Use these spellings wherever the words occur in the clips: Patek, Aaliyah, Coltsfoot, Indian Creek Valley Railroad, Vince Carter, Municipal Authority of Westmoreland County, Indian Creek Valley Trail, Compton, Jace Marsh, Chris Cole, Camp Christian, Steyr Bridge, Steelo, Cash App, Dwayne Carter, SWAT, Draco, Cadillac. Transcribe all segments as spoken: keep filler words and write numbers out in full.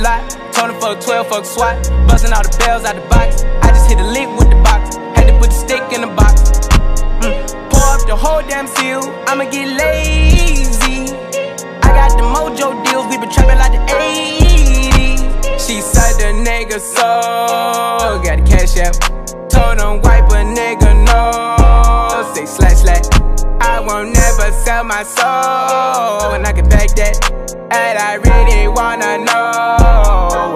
lot. Told him fuck twelve, fuck SWAT. Bustin' all the bells out the box. I just hit a lick with the box. Had to put the stick in the box. Mm. Pour up the whole damn seal. I'ma get lazy. I got the mojo deals. We been trappin' like the eighties. She said the nigga soul. Got a Cash App. Told him wipe a nigga no. Say slash slash. I won't never sell my soul. And I can back that. And I really wanna know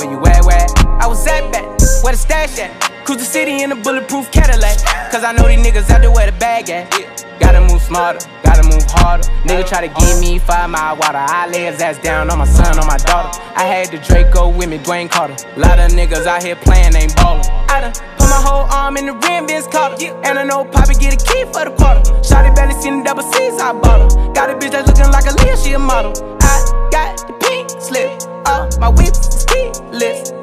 where you at, where? I was at back, where the stash at? Cruise the city in a bulletproof Cadillac. Cause I know these niggas out there where the bag at. Gotta move smarter, gotta move harder. Nigga try to give me five mile water. I lay his ass down on my son, on my daughter. I had the Draco with me, Dwayne Carter. Lot of niggas out here playing, ain't ballin'. I done put my whole arm in the rim, Vince Carter. And I know Poppy get a key for the quarter. Shawty barely seen the double C's, I bought her. Got a bitch that's looking like Aaliyah, she a model. I got the pink slip, uh, my whip is Steelo.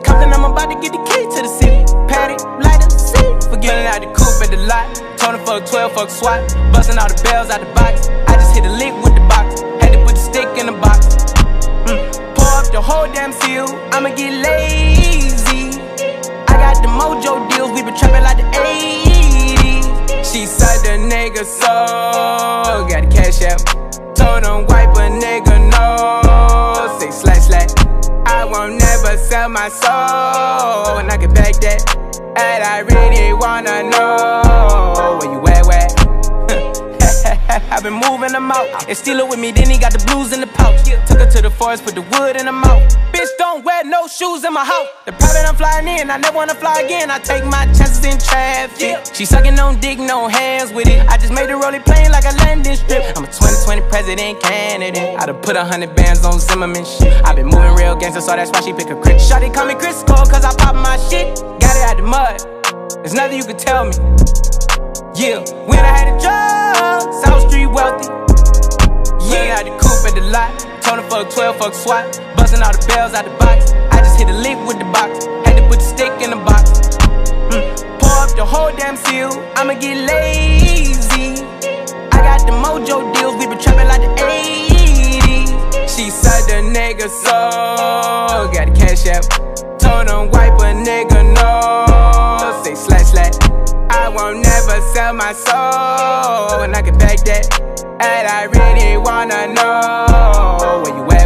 Compton, I'm about to get the key to the city. Patek, light up the seat. Forgetting out the coupe at the lot. Told him fuck twelve, fuck SWAT. Bustin' all the bells out the box. I just hit a lick with the box. Had to put the stick in the box. Mm. Pour up the whole damn seal. I'ma get lazy. I got the mojo deals. We been trappin' like the eighties. She said the nigga soul. Got the Cash App. Told him wipe a nigga no. Say slash slash. I won't never sell my soul. And I can back that. And I really wanna know where you at, where? I've been moving them out. And Steelo with me, then he got the blues in the pouch. Took her to the forest, put the wood in her mouth. Bitch, don't wear no shoes in my house. The private I'm flying in, I never wanna fly again. I take my chances in traffic. She sucking on dick, no hands with it. I just made the rolling plane like a landing strip. I'm a twenty twenty president candidate. I done put a hundred bands on Zimmerman shit. I been moving real gangster, so that's why she pick a crit. Shawty call me Chris Cole, cause I pop my shit. Got it out the mud, there's nothing you can tell me. Yeah, when I had a job, South Street wealthy. Yeah, I had the coupe at the lot. Told him fuck twelve, fuck SWAT. Bustin' all the bells out the box. I just hit a lick with the box. Had to put the stick in the box. Mm. Pour up the whole damn seal. I'ma get lazy. I got the mojo deals. We been trappin' like the eighties. She said the nigga soul. Got a Cash App. Told him wipe a nigga no. Say slash slash. I won't never sell my soul, and I can back that. And I really wanna know where you at.